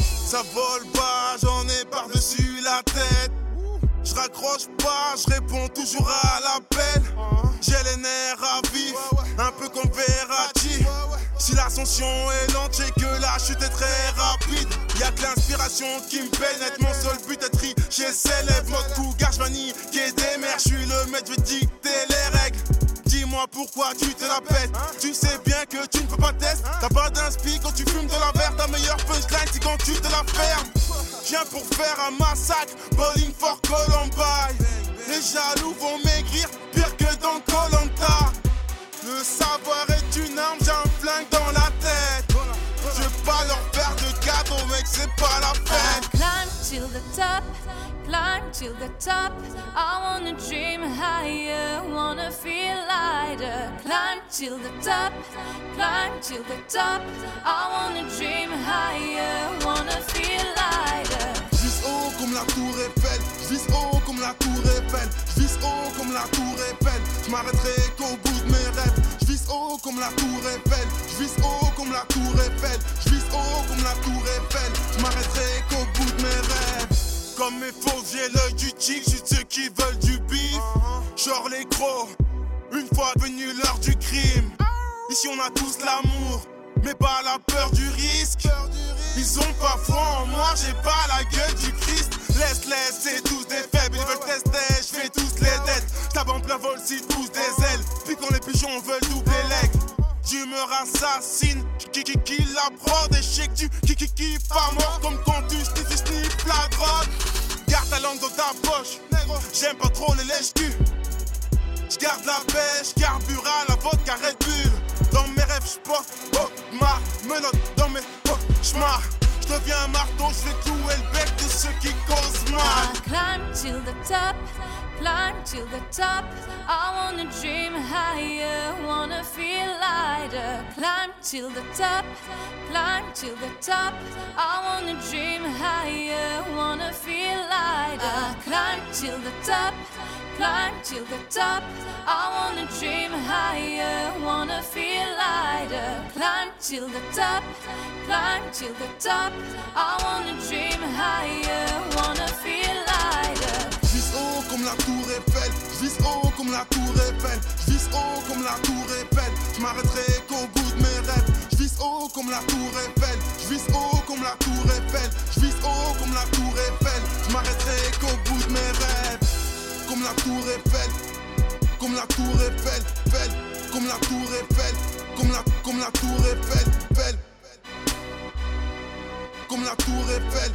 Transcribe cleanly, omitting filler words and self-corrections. Ça vole pas, j'en ai par-dessus la tête. Je raccroche pas, je réponds toujours à l'appel. J'ai les nerfs à vif, un peu comme Verratti. Si l'ascension est lente, et que la chute est très rapide. Y'a que l'inspiration qui me pénètre, mon seul but est riche. J'ai célèbre, mode cougar, j'manie qu'est des mères. J'suis le maître, j'vais dicter les règles. Dis-moi pourquoi tu te la pètes. Tu sais bien que tu ne peux pas tester. T'as pas d'inspi quand tu fumes de la verre. Ta meilleure punchline c'est quand tu te la fermes. Viens pour faire un massacre, Bowling for Colombia. Les jaloux vont maigrir, pire que dans Koh-Lanta. Le savoir est une arme, j'ai un flingue dans la tête. Je veux pas leur faire de cadeau, mec, c'est pas la peine. Climb till the top, climb till the top. I wanna dream higher, wanna feel lighter. Climb till the top, climb till the top. I wanna dream higher, wanna feel lighter. Vise haut comme la tour Eiffel, vise haut comme la tour Eiffel, vise haut comme la tour Eiffel. Je m'arrêterai qu'au bout de mes rêves. Je vise haut comme la tour Eiffel, je vise haut comme la tour Eiffel, je vise haut comme la tour Eiffel. Je m'arrêterai qu'au bout de mes rêves. Comme mes faux, j'ai l'œil du tic, juste ceux qui veulent du bif. Genre les crocs, une fois venu l'heure du crime. Ici on a tous l'amour, mais pas la peur du risque. Ils ont pas foi en moi, j'ai pas la gueule du Christ. Laisse, c'est tous des faibles, ils veulent tester, je fais tous les dettes. J'tape en plein vol si tous des ailes, puis quand les pigeons veulent doubler l'aigle. Tu me rassassines, qui la prod et je sais que tu qui pas mort. Comme quand tu sniffes la drogue, garde ta langue dans ta poche, j'aime pas trop les lèche-culs. J'garde la pêche, carbura la vodka Red Bull. Dans mes rêves j'porte, oh ma menotte dans mes cauchemars. J'deviens un marteau, j'vais clouer le bec de ceux qui causent mal. Climb till the top, climb till the top. I wanna dream higher, wanna feel lighter. Climb till the top, climb till the top. I wanna dream higher, wanna feel lighter. Climb till the top, climb till the top. I wanna dream higher, wanna feel lighter. Climb till the top, climb till the top. I wanna dream higher, wanna feel lighter. Vise haut comme la tour Eiffel, vise haut comme la tour Eiffel, vise haut comme la tour Eiffel. Je m'arrêterai qu'au bout de mes rêves. Je vise haut comme la tour Eiffel, je vise haut comme la tour Eiffel, je vise haut comme la tour Eiffel. Je m'arrêterai qu'au bout de mes rêves. Comme la tour Eiffel, comme la tour Eiffel, Eiffel, comme la tour Eiffel, comme la tour Eiffel, Eiffel, comme la tour Eiffel.